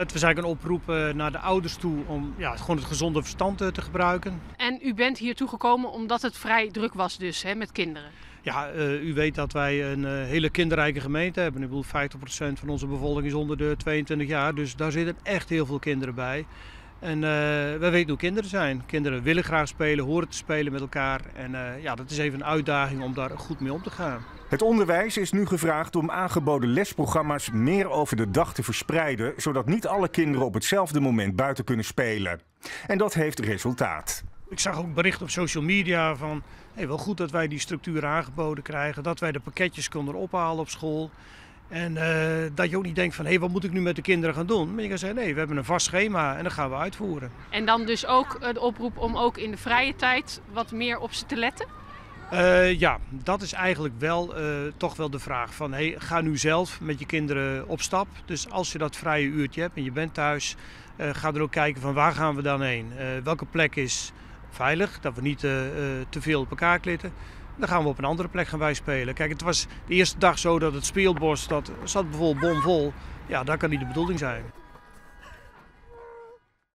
Het was eigenlijk een oproep naar de ouders toe om gewoon het gezonde verstand te gebruiken. En u bent hier toegekomen omdat het vrij druk was dus, hè, met kinderen? Ja, u weet dat wij een hele kinderrijke gemeente hebben. Ik bedoel, 50% van onze bevolking is onder de 22 jaar, dus daar zitten echt heel veel kinderen bij. En wij weten hoe kinderen zijn. Kinderen willen graag spelen, horen te spelen met elkaar. En dat is even een uitdaging om daar goed mee om te gaan. Het onderwijs is nu gevraagd om aangeboden lesprogramma's meer over de dag te verspreiden, zodat niet alle kinderen op hetzelfde moment buiten kunnen spelen. En dat heeft resultaat. Ik zag ook berichten op social media van wel goed dat wij die structuren aangeboden krijgen, dat wij de pakketjes konden ophalen op school. En dat je ook niet denkt van, wat moet ik nu met de kinderen gaan doen? Maar je kan zeggen, nee, we hebben een vast schema en dat gaan we uitvoeren. En dan dus ook de oproep om ook in de vrije tijd wat meer op ze te letten? Ja, dat is eigenlijk wel toch wel de vraag van, ga nu zelf met je kinderen op stap. Dus als je dat vrije uurtje hebt en je bent thuis, ga er ook kijken van waar gaan we dan heen? Welke plek is veilig, dat we niet te veel op elkaar klitten. Dan gaan we op een andere plek gaan wij spelen. Kijk, het was de eerste dag zo dat het speelbos, dat zat bijvoorbeeld bomvol. Ja, dat kan niet de bedoeling zijn.